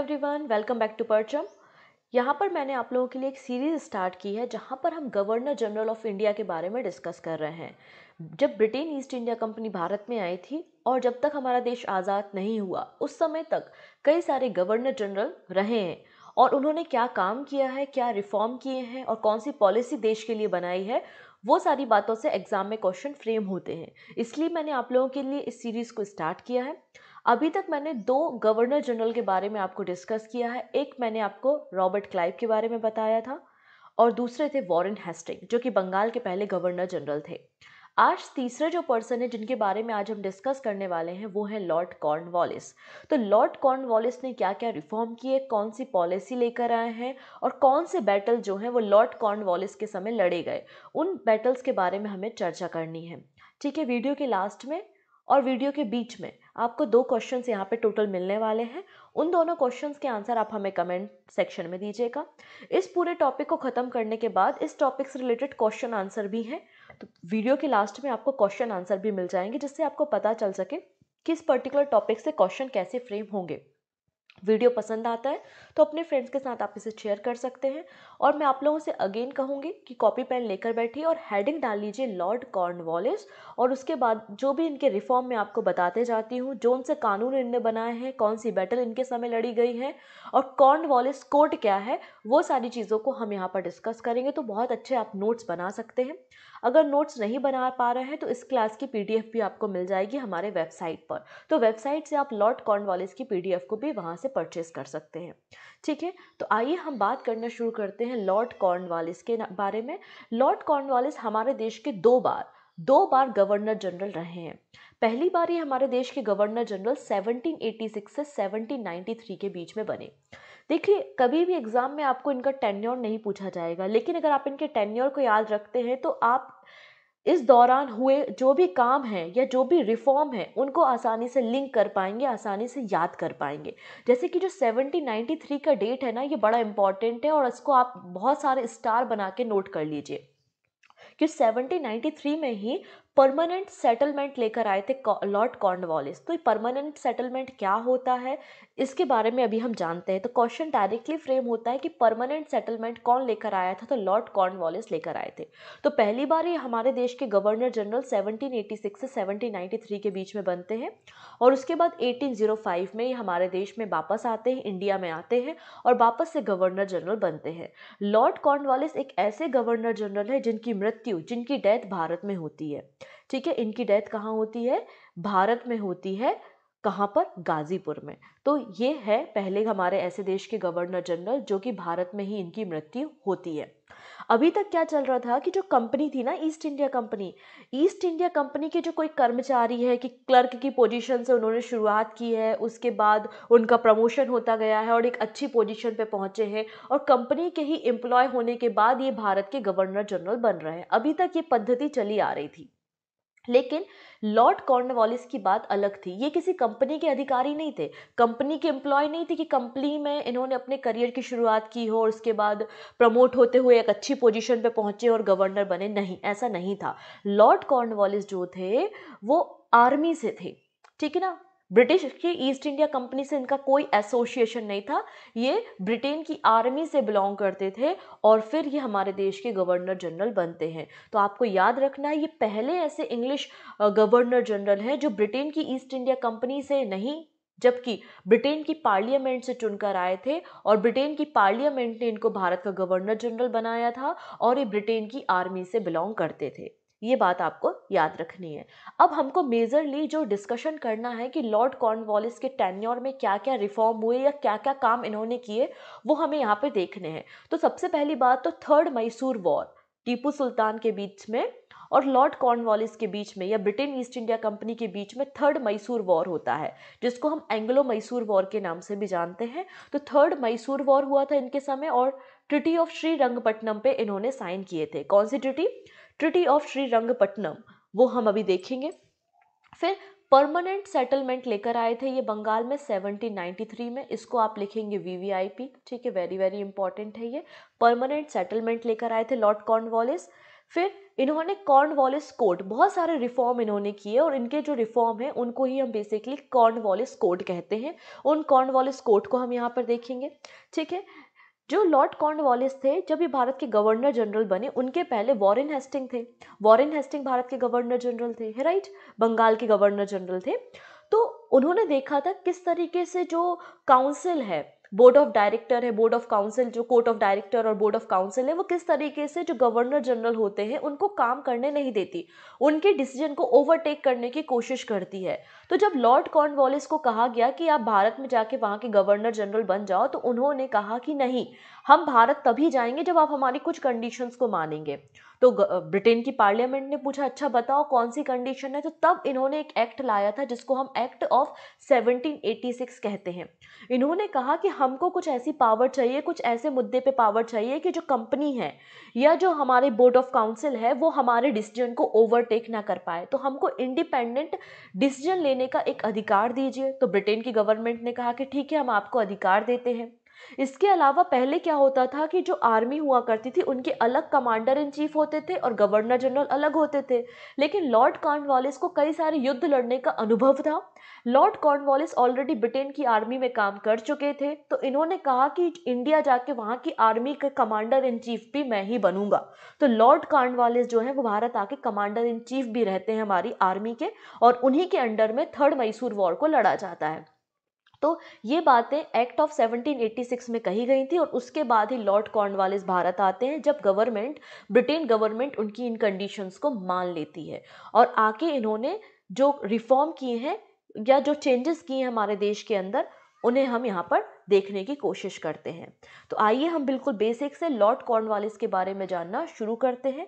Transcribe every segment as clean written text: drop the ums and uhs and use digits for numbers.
Everyone, welcome back to परचम। यहाँ पर मैंने आप लोगों के लिए एक सीरीज़ स्टार्ट की है जहाँ पर हम गवर्नर जनरल ऑफ इंडिया के बारे में डिस्कस कर रहे हैं। जब Britain East India Company Bharat में आई थी और जब तक हमारा देश आज़ाद नहीं हुआ उस समय तक कई सारे गवर्नर जनरल रहे हैं और उन्होंने क्या काम किया है, क्या रिफॉर्म किए हैं और कौन सी पॉलिसी देश के लिए बनाई है, वो सारी बातों से एग्ज़ाम में क्वेश्चन फ्रेम होते हैं। इसलिए मैंने आप लोगों के लिए इस सीरीज़ को स्टार्ट किया है। अभी तक मैंने 2 गवर्नर जनरल के बारे में आपको डिस्कस किया है। एक मैंने आपको रॉबर्ट क्लाइव के बारे में बताया था और दूसरे थे वॉरेन हेस्टिंग, जो कि बंगाल के पहले गवर्नर जनरल थे। आज तीसरे जो पर्सन है जिनके बारे में आज हम डिस्कस करने वाले हैं वो है लॉर्ड कॉर्नवॉलिस। तो लॉर्ड कॉर्नवॉलिस ने क्या क्या रिफॉर्म किए, कौन सी पॉलिसी लेकर आए हैं और कौन से बैटल जो हैं वो लॉर्ड कॉर्नवॉलिस के समय लड़े गए, उन बैटल्स के बारे में हमें चर्चा करनी है। ठीक है, वीडियो के लास्ट में और वीडियो के बीच में आपको 2 क्वेश्चंस यहाँ पे टोटल मिलने वाले हैं। उन दोनों क्वेश्चंस के आंसर आप हमें कमेंट सेक्शन में दीजिएगा। इस पूरे टॉपिक को ख़त्म करने के बाद इस टॉपिक से रिलेटेड क्वेश्चन आंसर भी हैं, तो वीडियो के लास्ट में आपको क्वेश्चन आंसर भी मिल जाएंगे जिससे आपको पता चल सके किस पर्टिकुलर टॉपिक से क्वेश्चन कैसे फ्रेम होंगे। वीडियो पसंद आता है तो अपने फ्रेंड्स के साथ आप इसे शेयर कर सकते हैं। और मैं आप लोगों से अगेन कहूँगी कि कॉपी पेन लेकर बैठिए और हेडिंग डाल लीजिए लॉर्ड कॉर्नवॉलिस, और उसके बाद जो भी इनके रिफॉर्म में आपको बताते जाती हूँ, जो से कानून इनने बनाए हैं, कौन सी बैटल इनके समय लड़ी गई है और कॉर्नवॉलिस कोड क्या है, वो सारी चीज़ों को हम यहाँ पर डिस्कस करेंगे। तो बहुत अच्छे आप नोट्स बना सकते हैं। अगर नोट्स नहीं बना पा रहे हैं तो इस क्लास की PDF भी आपको मिल जाएगी हमारे वेबसाइट पर। तो वेबसाइट से आप लॉर्ड कॉर्नवॉलिस की PDF को भी वहाँ से परचेस कर सकते हैं। ठीक है, तो आइए हम बात करना शुरू करते हैं लॉर्ड कॉर्नवॉलिस के बारे में। लॉर्ड कॉर्नवॉलिस हमारे देश के 2 बार गवर्नर जनरल रहे हैं। पहली बार ये हमारे देश के गवर्नर जनरल 1786 से 1793 के बीच में बने। देखिए, कभी भी एग्जाम में आपको इनका टेन्योर नहीं पूछा जाएगा, लेकिन अगर आप इनके टेन्योर को याद रखते हैं तो आप इस दौरान हुए जो भी काम हैं या जो भी रिफॉर्म हैं उनको आसानी से लिंक कर पाएंगे, आसानी से याद कर पाएंगे। जैसे कि जो 1793 का डेट है ना, ये बड़ा इंपॉर्टेंट है और इसको आप बहुत सारे स्टार बना के नोट कर लीजिए कि 1793 में ही परमानेंट सेटलमेंट लेकर आए थे लॉर्ड कॉर्नवॉलिस। तो परमानेंट सेटलमेंट क्या होता है इसके बारे में अभी हम जानते हैं। तो क्वेश्चन डायरेक्टली फ्रेम होता है कि परमानेंट सेटलमेंट कौन लेकर आया था, तो लॉर्ड कॉर्नवॉलिस लेकर आए थे। तो पहली बार ये हमारे देश के गवर्नर जनरल 1786 से 1793 के बीच में बनते हैं और उसके बाद 1805 में ये हमारे देश में वापस आते हैं, इंडिया में आते हैं और वापस से गवर्नर जनरल बनते हैं। लॉर्ड कॉर्नवॉलिस एक ऐसे गवर्नर जनरल है जिनकी मृत्यु, जिनकी डेथ भारत में होती है। ठीक है, इनकी डेथ कहाँ होती है? भारत में होती है। कहाँ पर? गाजीपुर में। तो ये है पहले हमारे ऐसे देश के गवर्नर जनरल जो कि भारत में ही इनकी मृत्यु होती है। अभी तक क्या चल रहा था कि जो कंपनी थी ना, East India Company, East India Company के जो कोई कर्मचारी है कि क्लर्क की पोजीशन से उन्होंने शुरुआत की है, उसके बाद उनका प्रमोशन होता गया है और एक अच्छी पोजीशन पे पहुंचे हैं और कंपनी के ही एम्प्लॉय होने के बाद ये भारत के गवर्नर जनरल बन रहे हैं। अभी तक ये पद्धति चली आ रही थी, लेकिन लॉर्ड कॉर्नवॉलिस की बात अलग थी। ये किसी कंपनी के अधिकारी नहीं थे, कंपनी के एम्प्लॉय नहीं थे कि कंपनी में इन्होंने अपने करियर की शुरुआत की हो और उसके बाद प्रमोट होते हुए एक अच्छी पोजीशन पे पहुंचे और गवर्नर बने। नहीं, ऐसा नहीं था। लॉर्ड कॉर्नवॉलिस जो थे वो आर्मी से थे। ठीक है ना, ब्रिटिश की ईस्ट इंडिया कंपनी से इनका कोई एसोसिएशन नहीं था। ये ब्रिटेन की आर्मी से बिलोंग करते थे और फिर ये हमारे देश के गवर्नर जनरल बनते हैं। तो आपको याद रखना है ये पहले ऐसे इंग्लिश गवर्नर जनरल हैं जो ब्रिटेन की ईस्ट इंडिया कंपनी से नहीं जबकि ब्रिटेन की पार्लियामेंट से चुनकर आए थे और ब्रिटेन की पार्लियामेंट ने इनको भारत का गवर्नर जनरल बनाया था और ये ब्रिटेन की आर्मी से बिलोंग करते थे। ये बात आपको याद रखनी है। अब हमको मेजरली जो डिस्कशन करना है कि लॉर्ड कॉर्नवॉलिस के टेन्योर में क्या क्या रिफॉर्म हुए या क्या क्या काम इन्होंने किए, वो हमें यहाँ पे देखने हैं। तो सबसे पहली बात तो थर्ड मैसूर वॉर, टीपू सुल्तान के बीच में और लॉर्ड कॉर्नवॉलिस के बीच में या ब्रिटेन ईस्ट इंडिया कंपनी के बीच में थर्ड मैसूर वॉर होता है, जिसको हम एंग्लो मैसूर वॉर के नाम से भी जानते हैं। तो थर्ड मैसूर वॉर हुआ था इनके समय और ट्रिटी ऑफ श्रीरंगपट्टनम पे इन्होंने साइन किए थे। कौन सी ट्रिटी? ट्रिटी ऑफ श्रीरंगपट्टनम, वो हम अभी देखेंगे। फिर परमानेंट सेटलमेंट लेकर आए थे ये बंगाल में 1793 में। इसको आप लिखेंगे VVIP। ठीक है, वेरी वेरी इंपॉर्टेंट है ये। परमानेंट सेटलमेंट लेकर आए थे लॉर्ड कॉर्नवॉलिस। फिर इन्होंने कॉर्नवॉलिस कोड, बहुत सारे रिफॉर्म इन्होंने किए और इनके जो रिफॉर्म हैं उनको ही हम बेसिकली कॉर्नवॉलिस कोड कहते हैं। उन कॉर्नवॉलिस कोड को हम यहाँ पर देखेंगे, ठीक है। जो लॉर्ड कॉर्नवॉलिस थे, जब ये भारत के गवर्नर जनरल बने, उनके पहले वॉरेन हेस्टिंग थे। वॉरेन हेस्टिंग भारत के गवर्नर जनरल थे, राइट, बंगाल के गवर्नर जनरल थे। तो उन्होंने देखा था किस तरीके से जो काउंसिल है, बोर्ड ऑफ डायरेक्टर है, बोर्ड ऑफ काउंसिल, जो कोर्ट ऑफ डायरेक्टर और बोर्ड ऑफ काउंसिल है, वो किस तरीके से जो गवर्नर जनरल होते हैं उनको काम करने नहीं देती, उनके डिसीजन को ओवरटेक करने की कोशिश करती है। तो जब लॉर्ड कॉर्नवॉलिस को कहा गया कि आप भारत में जाके वहाँ के गवर्नर जनरल बन जाओ, तो उन्होंने कहा कि नहीं, हम भारत तभी जाएंगे जब आप हमारी कुछ कंडीशंस को मानेंगे। तो ब्रिटेन की पार्लियामेंट ने पूछा, अच्छा बताओ कौन सी कंडीशन है। तो तब इन्होंने एक एक्ट लाया था जिसको हम एक्ट ऑफ 1786 कहते हैं। इन्होंने कहा कि हमको कुछ ऐसी पावर चाहिए, कुछ ऐसे मुद्दे पे पावर चाहिए कि जो कंपनी है या जो हमारे बोर्ड ऑफ काउंसिल है वो हमारे डिसीजन को ओवरटेक ना कर पाए, तो हमको इंडिपेंडेंट डिसीजन लेने का एक अधिकार दीजिए। तो ब्रिटेन की गवर्नमेंट ने कहा कि ठीक है, हम आपको अधिकार देते हैं। इसके अलावा पहले क्या होता था कि जो आर्मी हुआ करती थी उनके अलग कमांडर इन चीफ होते थे और गवर्नर जनरल अलग होते थे, लेकिन लॉर्ड कॉर्नवॉलिस को कई सारे युद्ध लड़ने का अनुभव था। लॉर्ड कॉर्नवॉलिस ऑलरेडी ब्रिटेन की आर्मी में काम कर चुके थे, तो इन्होंने कहा कि इंडिया जाके वहाँ की आर्मी का कमांडर इन चीफ भी मैं ही बनूंगा। तो लॉर्ड कॉर्नवॉलिस जो है वो भारत आके कमांडर इन चीफ भी रहते हैं हमारी आर्मी के, और उन्हीं के अंडर में थर्ड मैसूर वॉर को लड़ा जाता है। तो ये बातें एक्ट ऑफ 1786 में कही गई थी और उसके बाद ही लॉर्ड कॉर्नवालिस भारत आते हैं, जब गवर्नमेंट, ब्रिटेन गवर्नमेंट उनकी इन कंडीशंस को मान लेती है। और आके इन्होंने जो रिफॉर्म किए हैं या जो चेंजेस किए हैं हमारे देश के अंदर, उन्हें हम यहाँ पर देखने की कोशिश करते हैं। तो आइए हम बिल्कुल बेसिक से लॉर्ड कॉर्नवालिस के बारे में जानना शुरू करते हैं,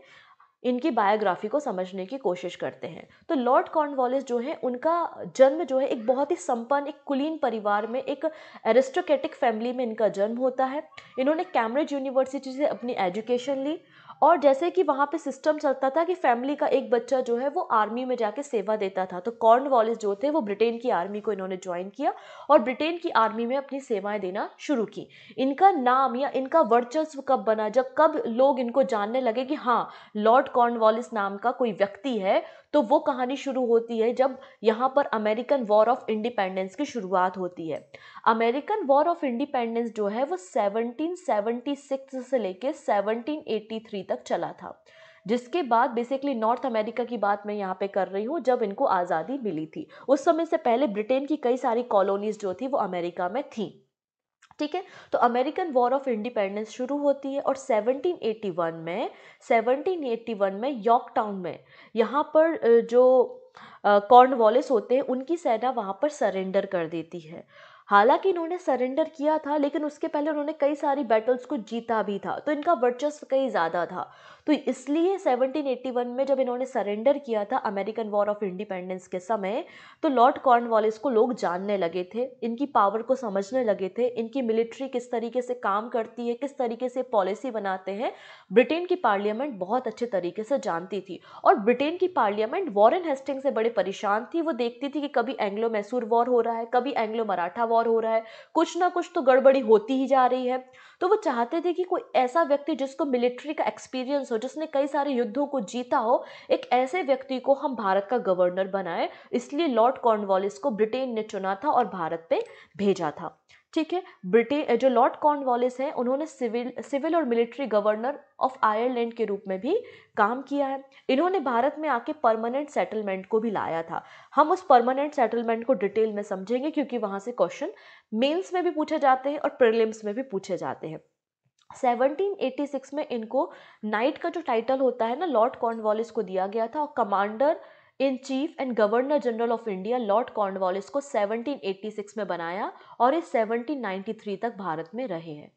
इनकी बायोग्राफी को समझने की कोशिश करते हैं। तो लॉर्ड कॉर्नवॉलिस जो है, उनका जन्म जो है एक बहुत ही संपन्न, एक कुलीन परिवार में, एक एरिस्टोक्रेटिक फैमिली में इनका जन्म होता है। इन्होंने कैम्ब्रिज यूनिवर्सिटी से अपनी एजुकेशन ली, और जैसे कि वहाँ पे सिस्टम चलता था कि फैमिली का एक बच्चा जो है वो आर्मी में जाके सेवा देता था, तो कॉर्नवॉलिस जो थे वो ब्रिटेन की आर्मी को इन्होंने ज्वाइन किया और ब्रिटेन की आर्मी में अपनी सेवाएं देना शुरू की। इनका नाम या इनका वर्चस्व कब बना, जब कब लोग इनको जानने लगे कि हाँ, लॉर्ड कॉर्नवॉलिस नाम का कोई व्यक्ति है, तो वो कहानी शुरू होती है जब यहाँ पर अमेरिकन वॉर ऑफ इंडिपेंडेंस की शुरुआत होती है। अमेरिकन वॉर ऑफ इंडिपेंडेंस जो है वो 1776 से लेके 1783 तक चला था, जिसके बाद बेसिकली नॉर्थ अमेरिका की बात मैं यहाँ पे कर रही हूँ, जब इनको आज़ादी मिली थी। उस समय से पहले ब्रिटेन की कई सारी कॉलोनीज जो थी वो अमेरिका में थी, ठीक है। तो अमेरिकन वॉर ऑफ इंडिपेंडेंस शुरू होती है और 1781 में यॉर्क टाउन में, यहाँ पर जो कॉर्नवॉलिस होते हैं उनकी सेना वहाँ पर सरेंडर कर देती है। हालांकि इन्होंने सरेंडर किया था, लेकिन उसके पहले उन्होंने कई सारी बैटल्स को जीता भी था, तो इनका वर्चस्व कई ज़्यादा था। तो इसलिए 1781 में जब इन्होंने सरेंडर किया था अमेरिकन वॉर ऑफ इंडिपेंडेंस के समय, तो लॉर्ड कॉर्नवॉलिस को लोग जानने लगे थे, इनकी पावर को समझने लगे थे, इनकी मिलिट्री किस तरीके से काम करती है, किस तरीके से पॉलिसी बनाते हैं, ब्रिटेन की पार्लियामेंट बहुत अच्छे तरीके से जानती थी। और ब्रिटेन की पार्लियामेंट वॉरेन हेस्टिंग से बड़े परेशान थी, वो देखती थी कि कभी एंग्लो मैसूर वॉर हो रहा है, कभी एंग्लो मराठा वॉर हो रहा है, कुछ ना कुछ तो गड़बड़ी होती ही जा रही है। तो वो चाहते थे कि कोई ऐसा व्यक्ति जिसको मिलिट्री का एक्सपीरियंस हो, जिसने कई सारे युद्धों को जीता हो, एक ऐसे व्यक्ति को हम भारत का गवर्नर बनाए। इसलिए लॉर्ड कॉर्नवॉलिस को ब्रिटेन ने चुना था और भारत पे भेजा था, ठीक है। ब्रिटेन, जो लॉर्ड कॉर्नवॉलिस हैं, उन्होंने सिविल और मिलिट्री गवर्नर ऑफ आयरलैंड के रूप में भी काम किया है। इन्होंने भारत में आके परमानेंट सेटलमेंट को भी लाया था। हम उस परमानेंट सेटलमेंट को डिटेल में समझेंगे, क्योंकि वहाँ से क्वेश्चन मेंस में भी पूछे जाते हैं और प्रीलिम्स में भी पूछे जाते हैं। 1786 में इनको नाइट का जो टाइटल होता है ना, लॉर्ड कॉर्नवॉलिस को दिया गया था, और commander in chief and governor general of India Lord Cornwallis को 1786 में बनाया, और ये 1793 तक भारत में रहे हैं,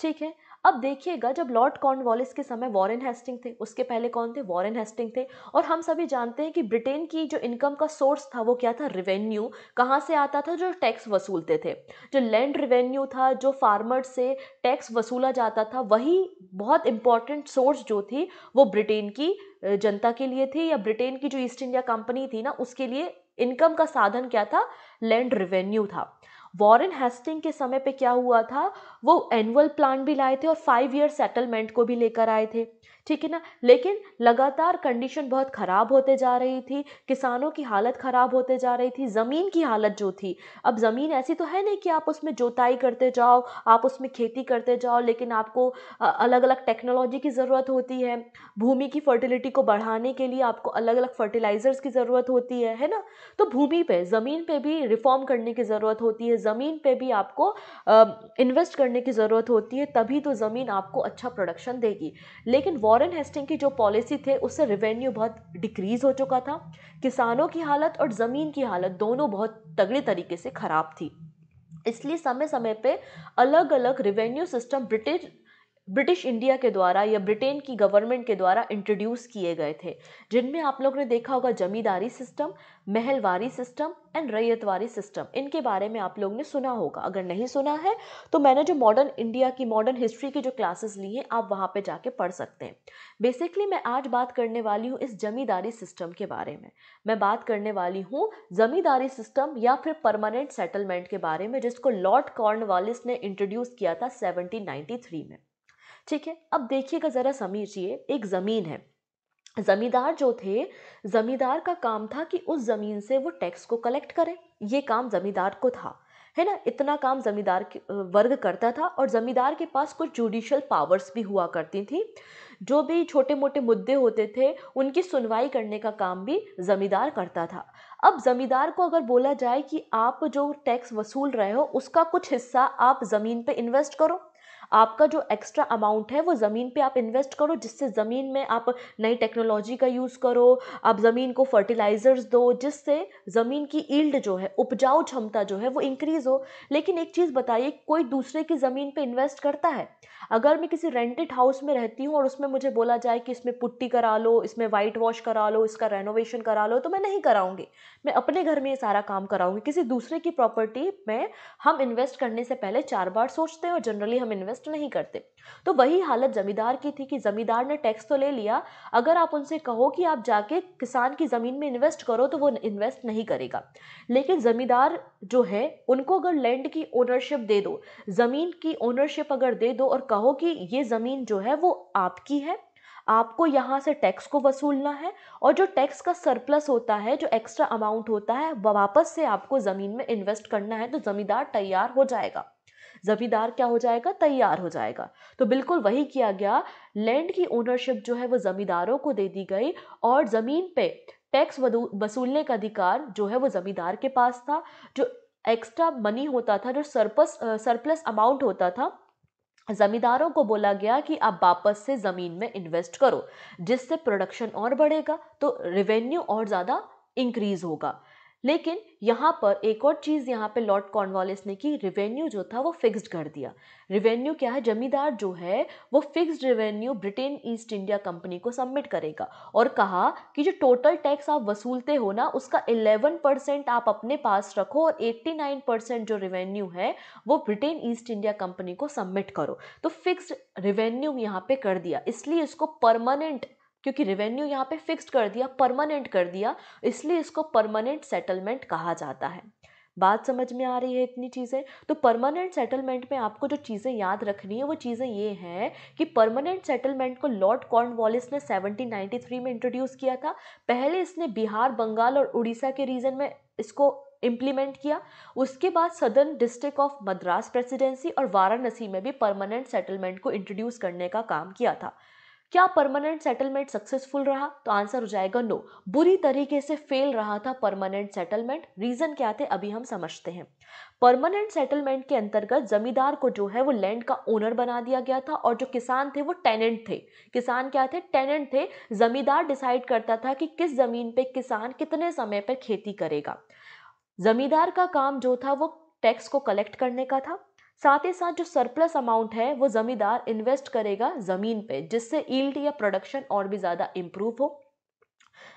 ठीक है। अब देखिएगा, जब लॉर्ड कॉर्नवॉलिस के समय वॉरेन हेस्टिंग थे, उसके पहले कौन थे? वॉरेन हेस्टिंग थे। और हम सभी जानते हैं कि ब्रिटेन की जो इनकम का सोर्स था वो क्या था? रिवेन्यू। कहाँ से आता था? जो टैक्स वसूलते थे, जो लैंड रिवेन्यू था, जो फार्मर से टैक्स वसूला जाता था, वही बहुत इंपॉर्टेंट सोर्स जो थी वो ब्रिटेन की जनता के लिए थी, या ब्रिटेन की जो ईस्ट इंडिया कंपनी थी ना, उसके लिए इनकम का साधन क्या था? लैंड रिवेन्यू था। वॉरेन हेस्टिंग के समय पे क्या हुआ था, वो एनुअल प्लान भी लाए थे और 5 ईयर सेटलमेंट को भी लेकर आए थे, ठीक है ना। लेकिन लगातार कंडीशन बहुत ख़राब होते जा रही थी, किसानों की हालत ख़राब होते जा रही थी, ज़मीन की हालत जो थी, अब ज़मीन ऐसी तो है नहीं कि आप उसमें जोताई करते जाओ, आप उसमें खेती करते जाओ, लेकिन आपको अलग अलग टेक्नोलॉजी की ज़रूरत होती है, भूमि की फर्टिलिटी को बढ़ाने के लिए आपको अलग अलग फर्टिलाइज़र्स की ज़रूरत होती है ना। तो भूमि पर, ज़मीन पर भी रिफॉर्म करने की ज़रूरत होती है, ज़मीन पर भी आपको इन्वेस्ट करने की ज़रूरत होती है, तभी तो ज़मीन आपको अच्छा प्रोडक्शन देगी। लेकिन वॉरेन हेस्टिंग की जो पॉलिसी थे उससे रेवेन्यू बहुत डिक्रीज़ हो चुका था, किसानों की हालत और ज़मीन की हालत दोनों बहुत तगड़े तरीके से ख़राब थी, इसलिए समय समय पे अलग अलग रेवेन्यू सिस्टम ब्रिटिश इंडिया के द्वारा या ब्रिटेन की गवर्नमेंट के द्वारा इंट्रोड्यूस किए गए थे, जिनमें आप लोगों ने देखा होगा zamindari system, Mahalwari system and ryotwari system. इनके बारे में आप लोगों ने सुना होगा, अगर नहीं सुना है तो मैंने जो मॉडर्न इंडिया की, मॉडर्न हिस्ट्री की जो क्लासेस ली हैं आप वहाँ पे जाके पढ़ सकते हैं। बेसिकली मैं आज बात करने वाली हूँ इस जमींदारी सिस्टम के बारे में, मैं बात करने वाली हूँ जमींदारी सिस्टम या फिर परमानेंट सेटलमेंट के बारे में, जिसको लॉर्ड कॉर्नवालिस ने इंट्रोड्यूस किया था 1793 में, ठीक है। अब देखिएगा ज़रा, समझिए, एक ज़मीन है, ज़मींदार जो थे, ज़मींदार का काम था कि उस ज़मीन से वो टैक्स को कलेक्ट करें, ये काम ज़मींदार को था, है ना, इतना काम ज़मींदार वर्ग करता था। और ज़मींदार के पास कुछ जुडिशल पावर्स भी हुआ करती थी, जो भी छोटे मोटे मुद्दे होते थे उनकी सुनवाई करने का काम भी ज़मींदार करता था। अब ज़मींदार को अगर बोला जाए कि आप जो टैक्स वसूल रहे हो उसका कुछ हिस्सा आप ज़मीन पर इन्वेस्ट करो, आपका जो एक्स्ट्रा अमाउंट है वो ज़मीन पे आप इन्वेस्ट करो, जिससे ज़मीन में आप नई टेक्नोलॉजी का यूज़ करो, आप ज़मीन को फर्टिलाइज़र्स दो, जिससे ज़मीन की यील्ड जो है, उपजाऊ क्षमता जो है वो इंक्रीज़ हो। लेकिन एक चीज़ बताइए, कोई दूसरे की ज़मीन पे इन्वेस्ट करता है? अगर मैं किसी रेंटेड हाउस में रहती हूँ और उसमें मुझे बोला जाए कि इसमें पुट्टी करा लो, इसमें वाइट वॉश करा लो, इसका रेनोवेशन करा लो, तो मैं नहीं कराऊंगी, मैं अपने घर में ये सारा काम कराऊंगी। किसी दूसरे की प्रॉपर्टी में हम इन्वेस्ट करने से पहले 4 बार सोचते हैं और जनरली हम इन्वेस्ट नहीं करते। तो वही हालत ज़मींदार की थी कि ज़मींदार ने टैक्स तो ले लिया, अगर आप उनसे कहो कि आप जाके किसान की ज़मीन में इन्वेस्ट करो तो वो इन्वेस्ट नहीं करेगा। लेकिन ज़मींदार जो है उनको अगर लैंड की ओनरशिप दे दो, ज़मीन की ओनरशिप अगर दे दो और कहो कि ये ज़मीन जो है वो आपकी है, आपको यहाँ से टैक्स को वसूलना है, और जो टैक्स का सरप्लस होता है, जो एक्स्ट्रा अमाउंट होता है, वापस से आपको ज़मीन में इन्वेस्ट करना है, तो ज़मींदार तैयार हो जाएगा, ज़मींदार क्या हो जाएगा, तैयार हो जाएगा। तो बिल्कुल वही किया गया, लैंड की ओनरशिप जो है वो ज़मींदारों को दे दी गई और ज़मीन पे टैक्स वसूलने का अधिकार जो है वो ज़मींदार के पास था। जो एक्स्ट्रा मनी होता था, जो सरप्लस अमाउंट होता था, ज़मींदारों को बोला गया कि आप वापस से ज़मीन में इन्वेस्ट करो, जिससे प्रोडक्शन और बढ़ेगा, तो रेवेन्यू और ज़्यादा इंक्रीज़ होगा। लेकिन यहाँ पर एक और चीज़ यहाँ पे लॉर्ड कॉर्नवालिस ने की, रेवेन्यू जो था वो फिक्स्ड कर दिया। रेवेन्यू क्या है, ज़मींदार जो है वो fixed revenue Britain East India company को सबमिट करेगा और कहा कि जो टोटल टैक्स आप वसूलते हो ना, उसका 11% आप अपने पास रखो और 89% जो रेवेन्यू है वो ब्रिटेन ईस्ट इंडिया कंपनी को सबमिट करो। तो फिक्स्ड रेवेन्यू यहाँ पे कर दिया, इसलिए इसको परमानेंट, क्योंकि रेवेन्यू यहाँ पे फिक्स्ड कर दिया, परमानेंट कर दिया, इसलिए इसको परमानेंट सेटलमेंट कहा जाता है। बात समझ में आ रही है इतनी चीज़ें? तो परमानेंट सेटलमेंट में आपको जो चीज़ें याद रखनी है वो चीज़ें ये हैं कि परमानेंट सेटलमेंट को लॉर्ड कॉर्नवालिस ने 1793 में इंट्रोड्यूस किया था। पहले इसने बिहार, बंगाल और उड़ीसा के रीजन में इसको इम्प्लीमेंट किया। उसके बाद southern district of Madras presidency और वाराणसी में भी परमानेंट सेटलमेंट को इंट्रोड्यूस करने का काम किया था। क्या परमानेंट सेटलमेंट सक्सेसफुल रहा? तो आंसर हो जाएगा नो, बुरी तरीके से फेल रहा था परमानेंट सेटलमेंट। रीज़न क्या थे अभी हम समझते हैं। परमानेंट सेटलमेंट के अंतर्गत ज़मींदार को जो है वो लैंड का ओनर बना दिया गया था और जो किसान थे वो टेनेंट थे। किसान क्या थे? टेनेंट थे। ज़मींदार डिसाइड करता था कि किस ज़मीन पे किसान कितने समय पर खेती करेगा। ज़मींदार का काम जो था वो टैक्स को कलेक्ट करने का था, साथ ही साथ जो सरप्लस अमाउंट है वो ज़मींदार इन्वेस्ट करेगा ज़मीन पे, जिससे यील्ड या प्रोडक्शन और भी ज़्यादा इम्प्रूव हो।